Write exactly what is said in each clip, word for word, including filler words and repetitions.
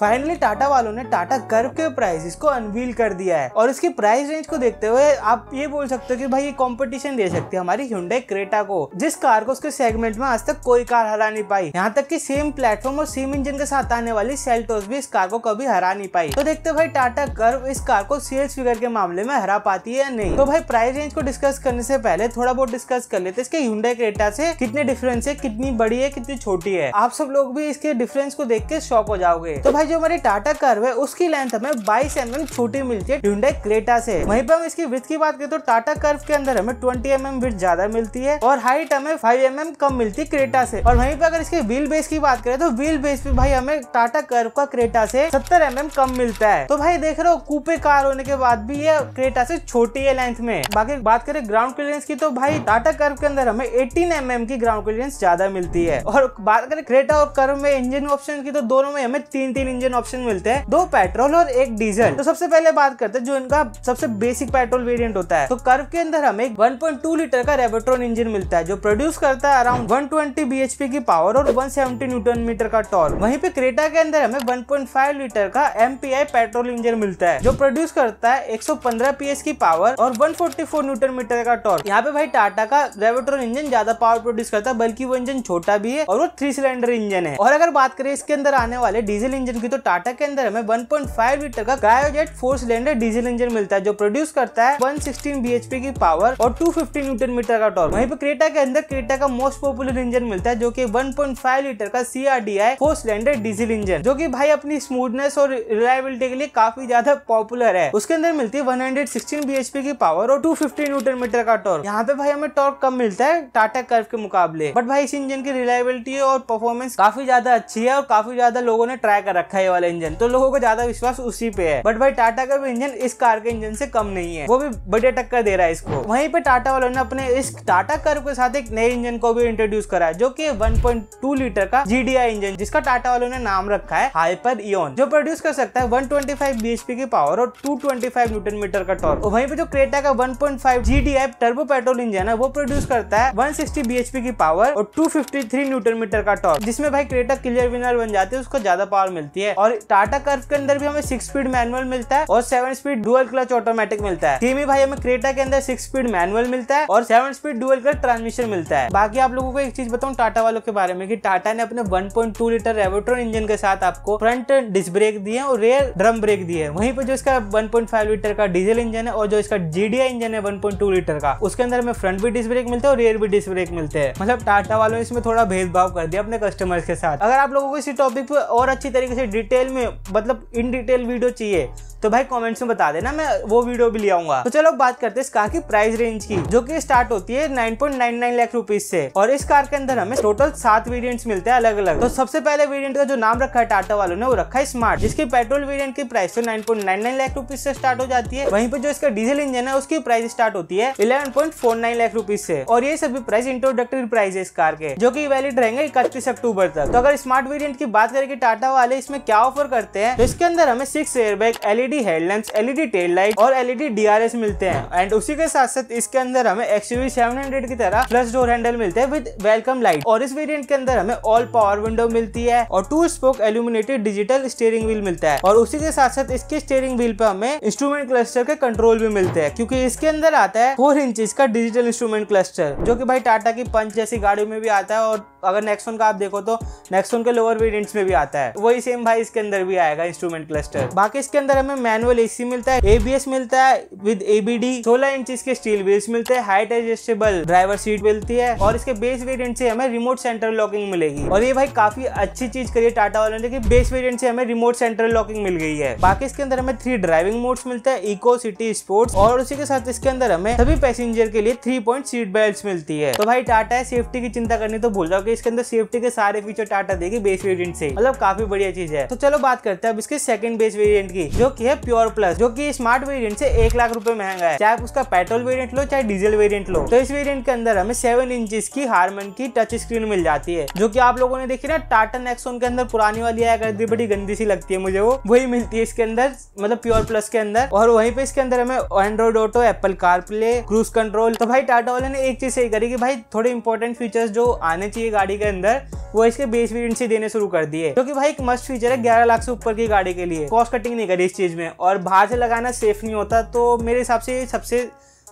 Finally Tata वालों ने Tata Curvv के प्राइस इसको अनवील कर दिया है और इसकी प्राइस रेंज को देखते हुए आप ये बोल सकते हो कि भाई ये कंपटीशन दे सकती है हमारी Hyundai Creta को, जिस कार को उसके सेगमेंट में आज तक कोई कार हरा नहीं पाई। यहाँ तक कि सेम प्लेटफॉर्म और सेम इंजन के साथ आने वाली सेल्टोस भी इस कार को कभी हरा नहीं पाई। तो देखते भाई टाटा कर्व इस कार को सेल्स फिगर के मामले में हरा पाती है या नहीं। तो भाई प्राइस रेंज को डिस्कस करने से पहले थोड़ा बहुत डिस्कस कर लेते इसके Hyundai Creta से कितने डिफरेंस है, कितनी बड़ी है, कितनी छोटी है। आप सब लोग भी इसके डिफरेंस को देख के शॉक हो जाओगे। तो जो हमारी टाटा कर्व है उसकी लेंथ हमें बाईस एम एम छोटी मिलती है Hyundai Creta से। वहीं पर हम इसकी विड्थ की बात करें तो टाटा कर्व के अंदर हमें बीस एम एम विड्थ ज्यादा मिलती है और हाइट हमें पाँच एम एम कम मिलती है Creta से। और वहीं पर अगर इसके व्हील बेस की बात करें तो व्हील बेस पे भाई हमें टाटा कर्व का Creta से सत्तर एम एम कम मिलता है। तो भाई देख रहे हो कूपे कार होने के बाद भी ये Creta से छोटी है लेंथ में। बाकी बात करें ग्राउंड क्लियरेंस की तो भाई टाटा कर्व के अंदर हमें अठारह एम एम की ग्राउंड क्लियरेंस ज्यादा मिलती है। और बात करें Creta और कर्व में इंजन ऑप्शन की तो दोनों में हमें तीन तीन इंजन ऑप्शन मिलते हैं, दो पेट्रोल और एक डीजल। तो सबसे पहले बात करते हैं जो इनका सबसे बेसिक पेट्रोल वेरिएंट होता है। तो कर्व के अंदर हमें एक पॉइंट दो लीटर का रेवोट्रॉन इंजन मिलता है जो प्रोड्यूस करता है अराउंड एक सौ बीस बी एच पी की पावर और एक सौ सत्तर न्यूटन मीटर का टॉर्क। वहीं पे Creta के अंदर हमें एक पॉइंट पाँच लीटर का M P I petrol engine मिलता है जो प्रोड्यूस करता है एक सौ पंद्रह पी एस की पावर और एक सौ चौवालीस न्यूटन मीटर का टॉर्क। यहाँ पे भाई टाटा का रेवोट्रॉन इंजन ज्यादा पावर प्रोड्यूस करता है, बल्कि वो इंजन छोटा भी है और वो थ्री सिलेंडर इंजन है। और अगर बात करें इसके अंदर आने वाले डीजल इंजन की तो टाटा के अंदर हमें एक पॉइंट पाँच लीटर का Kryojet four cylinder diesel engine मिलता है जो प्रोड्यूस करता है एक सौ सोलह बी एच पी की पावर और दो सौ पचास न्यूटन मीटर का टॉर्क। वहीं पे Creta के अंदर Creta का मोस्ट पॉपुलर इंजन मिलता है जो कि एक पॉइंट पाँच लीटर का C R D I four cylinder diesel engine, जो कि भाई अपनी स्मूथनेस और रिलायबिलिटी के लिए काफी ज्यादा पॉपुलर है। उसके अंदर मिलती है एक सौ सोलह बी एच पी की पावर और दो सौ पचास न्यूटन मीटर का टॉर्क। यहाँ पे भाई हमें टॉर्क कम मिलता है टाटा कर्व के मुकाबले, बट भाई इस इंजन की रिलायबिलिटी और परफॉर्मेंस काफी ज्यादा अच्छी है और काफी ज्यादा लोगों ने ट्राई कर रखा है वाला इंजन, तो लोगों को ज्यादा विश्वास उसी पे है। बट भाई टाटा का भी इंजन इस कार के इंजन से कम नहीं है, वो भी बढ़िया टक्कर दे रहा है इसको। वहीं पे टाटा वालों ने अपने इस टाटा कर्व के साथ एक नए इंजन को भी इंट्रोड्यूस करा है जो कि एक पॉइंट दो लीटर का जी डी आई इंजन, जिसका टाटा वालों ने नाम रखा है हाइपरियन, जो प्रोड्यूस कर सकता है एक सौ पच्चीस बी एच पी की पावर और दो सौ पच्चीस न्यूटन मीटर का टॉर्क। वहीं पे जो Creta का एक पॉइंट पाँच G D I turbo petrol engine है वो प्रोड्यूस करता है एक सौ साठ बी एच पी की पावर और दो सौ तिरेपन न्यूटन मीटर का टॉर्क, जिसमें भाई Creta क्लियर विनर बन जाती है, उसको ज्यादा पावर मिलती है। और टाटा कर्व के अंदर भी हमें सिक्स स्पीड मैनुअल मिलता है और seven speed dual clutch automatic मिलता है। सेम ही भाई हमें Creta के अंदर सिक्स स्पीड मैनुअल मिलता है और seven speed dual clutch transmission मिलता है। बाकी आप लोगों को एक चीज बताऊं टाटा वालों के बारे में कि टाटा ने अपने एक पॉइंट दो लीटर रेवोट्रॉन इंजन के साथ आपको फ्रंट डिस्क ब्रेक दिए और रेयर ड्रम ब्रेक दिए। वहीं पर जो इसका एक पॉइंट पाँच लीटर का डीजल इंजन है और जो इसका जी डी आई इंजन है एक पॉइंट दो लीटर का, उसके अंदर हमें फ्रंट भी डिस्क ब्रेक मिलता है और रेयर भी डिस्क ब्रेक मिलते हैं। मतलब टाटा वालों ने इसमें थोड़ा भेदभाव कर दिया अपने कस्टमर्स के साथ। अगर आप लोगों को इसी टॉपिक पर और अच्छी तरीके से डिटेल में मतलब इन डिटेल वीडियो चाहिए तो भाई कमेंट्स में बता देना, मैं वो वीडियो भी ले आऊंगा। तो चलो बात करते हैं इस कार की प्राइस रेंज की, जो कि स्टार्ट होती है नौ पॉइंट नौ नौ लाख रुपीस से। और इस कार के अंदर हमें टोटल सात वेरिएंट्स मिलते हैं अलग अलग। तो सबसे पहले वेरिएंट का जो नाम रखा है टाटा वालों ने वो रखा है स्मार्ट, जिसकी पेट्रोल वेरिएंट की प्राइस तो नौ पॉइंट नौ नौ लाख रुपीस से स्टार्ट हो जाती है। वहीं पर जो इसका डीजल इंजन है उसकी प्राइस स्टार्ट होती है ग्यारह पॉइंट चार नौ लाख रुपीस से। और ये सभी प्राइस इंट्रोडक्टरी प्राइस है इस कार के, जो की वैलिड रहेंगे इकतीस अक्टूबर तक। तो अगर स्मार्ट वेरियंट की बात करें कि टाटा वाले इसमें क्या ऑफर करते हैं, तो इसके अंदर हमें six airbag, LED headlamps, LED tail light और एलईडी डीआरएस मिलते हैं। एंड उसी के साथ साथ इसके अंदर हमें एक्सयूवी सात सौ की तरह प्लस डोर हैंडल मिलते हैं विद वेलकम लाइट। और इस वेरिएंट के अंदर हमें ऑल पावर विंडो मिलती है और two spoke illuminated digital steering wheel मिलता है। और उसी के साथ साथ इसके स्टीयरिंग व्हील पे हमें इंस्ट्रूमेंट क्लस्टर के कंट्रोल भी मिलते हैं, क्योंकि इसके अंदर आता है फोर इंच का डिजिटल इंस्ट्रूमेंट क्लस्टर, जो की भाई टाटा की पंच जैसी गाड़ियों में भी आता है और अगर नेक्सॉन का आप देखो तो नेक्सॉन के लोअर वेरिएंट्स में भी आता है, वही सेम भाई इसके अंदर भी आएगा इंस्ट्रूमेंट क्लस्टर। बाकी इसके अंदर हमें मैनुअल एसी मिलता है, ए बी एस मिलता है विद ए बी डी, सोलह इंच के स्टील व्हील्स मिलते हैं, हाइट एडजस्टेबल ड्राइवर सीट मिलती है। और इसके बेस वेरिएंट से हमें रिमोट सेंट्रल लॉकिंग मिलेगी। और ये भाई काफी अच्छी चीज करिए टाटा वालों ने कि बेस वेरिएंट से हमें रिमोट सेंट्रल लॉकिंग मिल गई है। बाकी इसके अंदर हमें थ्री ड्राइविंग मोड्स मिलते हैं, इको, सिटी, स्पोर्ट्स। और उसी के साथ इसके अंदर हमें सभी पैसेंजर के लिए थ्री पॉइंट सीट बेल्ट मिलती है। तो भाई टाटा सेफ्टी की चिंता करनी तो भूल जाओ, इसके अंदर सेफ्टी के सारे फीचर टाटा देगी बेस वेरिएंट से, मतलब काफी बढ़िया चीज है। तो चलो बात करते हैं अब इसके सेकंड बेस वेरिएंट की, जो कि है है प्योर प्लस, जो कि स्मार्ट वेरिएंट से एक लाख रुपए महंगा है, चाहे उसका पेट्रोल वेरिएंट लो चाहे डीजल वेरिएंट लो। तो इस वेरिएंट के अंदर हमें सेवन इंचेस की हार्मन की टच स्क्रीन मिल जाती है, जो कि आप लोगों ने देखी ना टाटा नेक्सॉन के अंदर पुरानी वाली आया करती, बड़ी गंदी सी लगती है मुझे, वो वही मिलती है इसके अंदर, मतलब प्योर प्लस के अंदर। और वहीं पे इसके अंदर हमें Android auto, Apple CarPlay, cruise control. तो भाई टाटा वाले ने एक चीज सही करी कि भाई थोड़े इंपॉर्टेंट फीचर्स जो आने चाहिए गाड़ी के अंदर वो इसके बेस वेरिएंट से देने शुरू कर दिए, जो कि भाई एक मस्त फीचर है ग्यारह लाख से ऊपर की गाड़ी के लिए। कॉस्ट कटिंग नहीं करी इस चीज में, और बाहर से लगाना सेफ नहीं होता, तो मेरे हिसाब से सबसे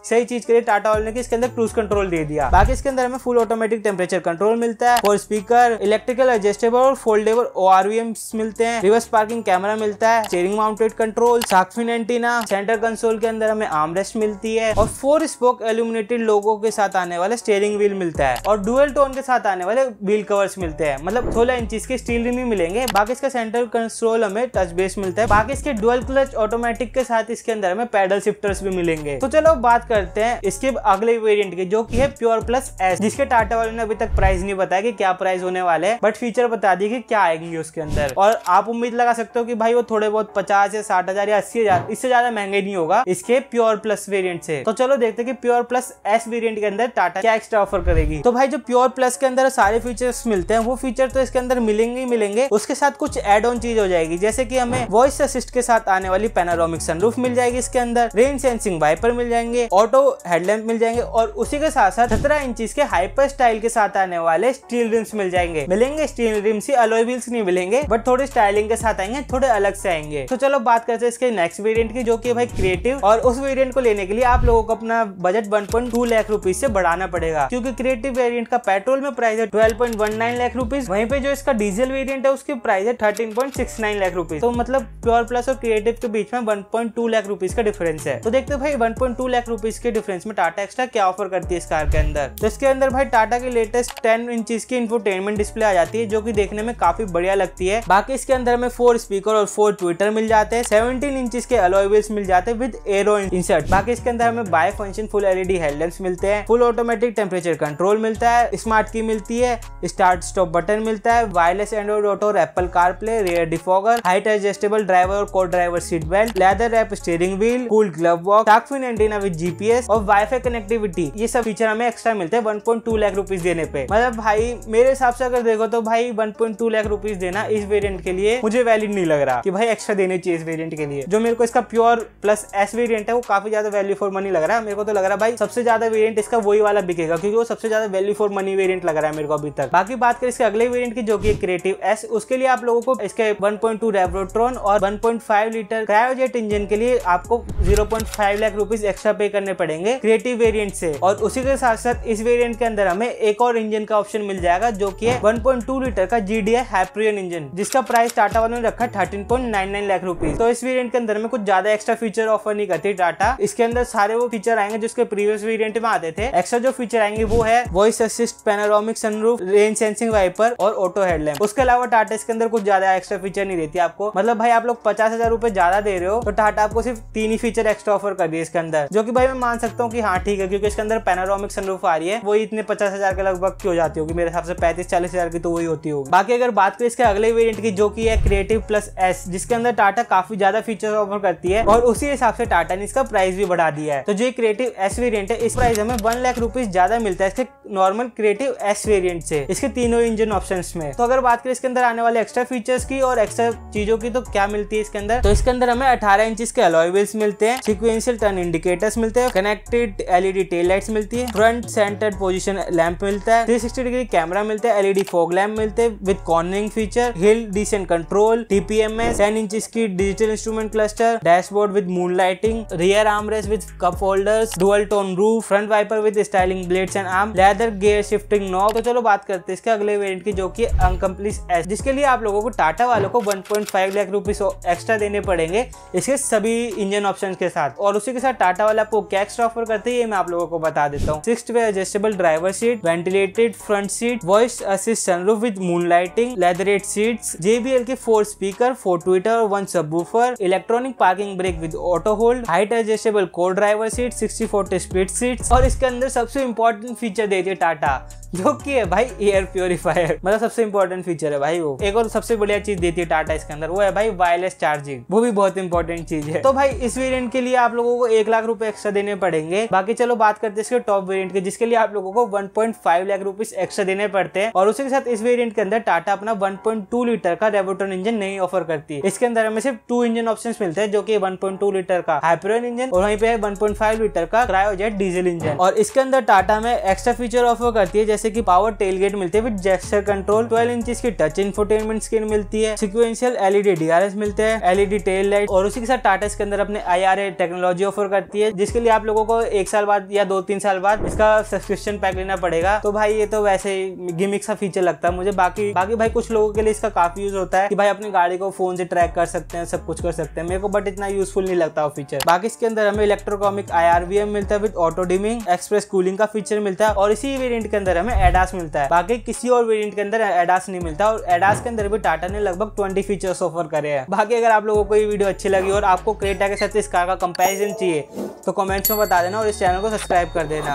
सही चीज के लिए टाटा वाले ने कि इसके अंदर क्रूज कंट्रोल दे दिया। बाकी इसके अंदर हमें फुल ऑटोमेटिक टेम्परेचर कंट्रोल मिलता है, फोर स्पीकर, इलेक्ट्रिकल एडजस्टेबल और foldable O R V Ms मिलते हैं, रिवर्स पार्किंग कैमरा मिलता है, steering mounted control, shark fin antenna, centre console के अंदर हमें आर्मरेस्ट मिलती है, और फोर स्पोक एल्यूमिनेटेड लोगों के साथ आने वाले स्टीयरिंग व्हील मिलता है, और डुअल टोन के साथ आने वाले व्हील कवर्स मिलते हैं, मतलब सोलह इंच के स्टील रिम मिलेंगे। बाकी इसका सेंटर कंसोल हमें टच बेस मिलता है, बाकी इसके डुअल क्लच ऑटोमेटिक के साथ इसके अंदर हमें पैडल शिफ्टर्स भी मिलेंगे। तो चलो बात करते हैं इसके अगले वेरिएंट के, जो कि है प्योर प्लस एस, जिसके टाटा वाले ने अभी तक प्राइस नहीं बताया कि क्या प्राइस होने वाले हैं, बट फीचर बता दिए कि क्या आएंगे उसके अंदर। और आप उम्मीद लगा सकते हो कि भाई वो थोड़े बहुत पचास या साठ हजार या अस्सी हजार इससे ज्यादा महंगे नहीं होगा इसके प्योर प्लस वेरिएंट से। तो चलो देखते हैं कि प्योर प्लस एस वेरिएंट के अंदर टाटा क्या एक्स्ट्रा ऑफर करेगी। तो भाई जो प्योर प्लस के अंदर सारे फीचर्स मिलते हैं वो फीचर तो इसके अंदर मिलेंगे ही मिलेंगे, उसके साथ कुछ एड ऑन चीज हो जाएगी, जैसे की हमें वॉइस असिस्ट के साथ आने वाली पैनोरामिक सनरूफ मिल जाएगी, इसके अंदर रेन सेंसिंग वाइपर मिल जाएंगे, ऑटो हेडलैम्प मिल जाएंगे, और उसी के साथ साथ सत्रह इंच के हाइपर स्टाइल के साथ आने वाले स्टील रिम्स मिल जाएंगे। मिलेंगे स्टील रिम्स ही, अलॉय व्हील्स नहीं मिलेंगे, बट थोड़ी स्टाइलिंग के साथ आएंगे, थोड़े अलग से आएंगे। तो चलो बात करते हैं इसके नेक्स्ट वेरिएंट की, जो कि भाई क्रिएटिव, और उस वेरिएंट को लेने के लिए आप लोगों को अपना बजट एक पॉइंट दो लाख रुपीज से बढ़ाना पड़ेगा, क्योंकि क्रिएटिव वेरिएंट का पेट्रोल में प्राइस है बारह पॉइंट एक नौ लाख रुपीज, वहीं पे जो इसका डीजल वेरिएंट है उसकी प्राइस है तेरह पॉइंट छह नौ लाख रुपीज। तो मतलब प्योर प्लस और क्रिएटिव के बीच में एक पॉइंट दो लाख रुपीज का डिफरेंस है। तो देखते भाई एक पॉइंट दो लाख रुपीज के डिफरेंस में टाटा एक्स्ट्रा क्या ऑफर करती है इस कार के अंदर। तो इसके अंदर भाई टाटा की लेटेस्ट टेन इंचेस की इंफोटेनमेंट डिस्प्ले आ जाती है, जो कि देखने में काफी बढ़िया लगती है। बाकी इसके अंदर हमें फोर स्पीकर और फोर ट्विटर मिल जाते हैं, सेवनटीन इंचेस के अलॉय व्हील्स मिल जाते हैं विद एरो इंसर्ट। बाकी इसके अंदर हमें bi function full LED headlights मिलते हैं, फुल ऑटोमेटिक टेम्परेचर कंट्रोल मिलता है, स्मार्ट की मिलती है, स्टार्ट स्टॉप बटन मिलता है, वायरलेस एंड्रॉइड ऑटो और Apple CarPlay, rear defogger, height adjustable driver और co driver seat belt, leather wrap steering wheel, cool glove box, shark fin antenna with G P S और wifi connectivity, ये सब feature हमें extra मिलते हैं एक point दो लाख रुपीस देने पे। मतलब भाई मेरे हिसाब से अगर देखो तो भाई एक पॉइंट दो लाख रुपीस देना इस वेरिएंट के लिए मुझे वैलिड नहीं लग रहा कि भाई एक्स्ट्रा देने चाहिए इस वेरिएंट के लिए। जो मेरे को इसका प्योर प्लस एस वेरिएंट है वो काफी ज्यादा वैल्यू फॉर मनी लग रहा है। मेरे को तो लग रहा है भाई सबसे ज्यादा वेरिएंट इसका वही वाला बिकेगा, क्योंकि वो सबसे ज्यादा वैल्यू फॉर मनी वेरिएंट लग रहा है मेरे को अभी तक। बाकी बात करें इसके अगले वेरिएंट की, जो कि क्रिएटिव एस, उसके लिए आप लोगों को इसके वन पॉइंट टू रेवोट्रॉन और one point five litre Kryojet engine के लिए आपको point five lakh rupees extra pay करने पड़ेंगे क्रिएटिव वेरिएंट से। और उसी के साथ साथ इस वेरिएंट के अंदर हमें एक और इंजन का ऑप्शन मिल जाएगा, जो कि है वन पॉइंट टू लीटर का G D I Hyperion engine, जिसका प्राइस टाटा वालों ने रखा तेरह पॉइंट नौ नौ लाख रुपीस। तो इस वेरिएंट के अंदर में कुछ ज्यादा एक्स्ट्रा फीचर ऑफर नहीं करती टाटा। इसके अंदर सारे वो फीचर आएंगे जिसके प्रीवियस वेरिएंट में आते थे। एक्स्ट्रा जो फीचर आएंगे वो है voice assist, panoramic sunroof, rain sensing wiper और ऑटो हेडलैम्प। उसके अलावा टाटा इसके अंदर कुछ ज्यादा एक्स्ट्रा फीचर नहीं देती आपको। मतलब भाई आप लोग पचास हजार रुपए ज्यादा दे रहे हो तो टाटा आपको सिर्फ तीन ही फीचर एक्स्ट्रा ऑफर कर दिए इसके अंदर, जो कि भाई मैं मान सकता हूँ कि हाँ ठीक है, क्योंकि इसके अंदर पैनोरामिक सनरूफ आ रही है, वही इतने पचास हजार के लगभग की हो जाती होगी मेरे हिसाब से, पैंतीस चालीस हजार की तो वही होती होगी। बाकी अगर बात करें इसके अगले वेरिएंट की, जो कि है क्रिएटिव प्लस एस, जिसके अंदर टाटा काफी ज्यादा फीचर ऑफर करती है और उसी हिसाब से टाटा ने इसका प्राइस भी बढ़ा दिया है। तो जो क्रिएटिव एस वेरिएंट है इस प्राइस हमें वन लाख रुपीज ज्यादा मिलता है इसके नॉर्मल क्रिएटिव एस वेरिएंट से, इसके तीनों इंजन ऑप्शन में। तो अगर बात करें इसके अंदर आने वाले एक्स्ट्रा फीचर्स की और एक्स्ट्रा चीजों की, तो क्या मिलती है इसके अंदर। तो इसके अंदर हमें अठारह इंच के अलॉय व्हील्स मिलते हैं, सिक्वेंशियल टर्न इंडिकेटर्स मिलते हैं, कनेक्टेड एलईडी टेल लाइट्स मिलती है, फ्रंट सेंटर्ड पोजीशन लैंप मिलता है, थ्री सिक्सटी डिग्री कैमरा मिलता है, एलईडी फॉग लैंप मिलते हैं with cornering feature, hill descent control, T P M S, ten inch की digital instrument cluster, dashboard with moon lighting, rear armrest with cup holders, dual tone roof, front wiper with styling blades and arm, leather gear shifting knob. तो चलो बात करते हैं इसके अगले variant की, जो कि अनकम्प्लीस एस, जिसके लिए आप लोगों को टाटा वालों को एक पॉइंट पाँच लाख रुपीस एक्स्ट्रा देने पड़ेंगे इसके सभी इंजन ऑप्शन के साथ। और उसी के साथ टाटा वाला आपको क्या एक्स्ट्रा ऑफर करती है ये मैं आप लोगों को बता देता हूँ। Sixth way adjustable driver seat, ventilated front seat, voice assist sunroof with moonlighting, leatherette seats, JBL के फोर स्पीकर, फोर ट्विटर और one subwoofer, electronic parking brake with auto hold, height adjustable co driver seat, sixty forty speed seats. और इसके अंदर सबसे important feature देती है टाटा, जो कि है भाई एयर प्योरीफायर, मतलब सबसे इम्पोर्टेंट फीचर है भाई वो। एक और सबसे बढ़िया चीज देती है टाटा इसके अंदर, वो है भाई वायरलेस चार्जिंग, वो भी बहुत इंपॉर्टेंट चीज है। तो भाई इस वेरिएंट के लिए आप लोगों को एक लाख रुपए एक्स्ट्रा देने पड़ेंगे। बाकी चलो बात करते हैं इसके टॉप वेरिएंट के, जिसके लिए आप लोगों को एक पॉइंट पाँच लाख रुपीस एक्स्ट्रा देने पड़ते हैं। और उसी के साथ इस वेरिएंट के अंदर टाटा अपना वन पॉइंट टू लीटर का रेवोट्रॉन इंजन नहीं ऑफर करती है। इसके अंदर हमें सिर्फ टू इंजन ऑप्शन मिलते हैं, जो की वन पॉइंट टू लीटर का हाइपेरियन इंजन और वहीं पे वन पॉइंट फाइव लीटर का क्रायोजेट डीजल इंजन। और इसके अंदर टाटा में एक्स्ट्रा फीचर ऑफर करती है, जैसे कि पावर टेलगेट मिलते हैं with gesture control, twelve inches की टच इंफोटेनमेंट स्क्रीन मिलती है, सिक्वेंशियल एलईडी डीआरएस मिलते हैं, एलईडी टेल लाइट। और उसी के साथ टाटा इसके अंदर अपने आईआरए टेक्नोलॉजी ऑफर करती है, जिसके लिए आप लोगों को एक साल बाद या दो तीन साल बाद इसका सब्सक्रिप्शन पैक लेना पड़ेगा। तो भाई ये तो वैसे ही गिमिक सा फीचर लगता है मुझे। बाकी बाकी भाई कुछ लोगों के लिए इसका काफी यूज होता है कि भाई अपनी गाड़ी को फोन से ट्रैक कर सकते हैं, सब कुछ कर सकते हैं, मेरे को बट इतना यूजफुल नहीं लगता वो फीचर। बाकी इसके अंदर हमें इलेक्ट्रोकॉमिक आईआरवीएम मिलता है with auto dimming, express cooling का फीचर मिलता है और इसी वेरिएंट के अंदर हमें एडास मिलता है। बाकी किसी और वेरिएंट के अंदर एडास नहीं मिलता और एडास के अंदर भी टाटा ने लगभग बीस फीचर्स ऑफर करे हैं। बाकी अगर आप लोगों को ये वीडियो अच्छी लगी और आपको क्रेटा के साथ इस कार का कंपैरिजन चाहिए तो कमेंट्स में बता देना और इस चैनल को सब्सक्राइब कर देना।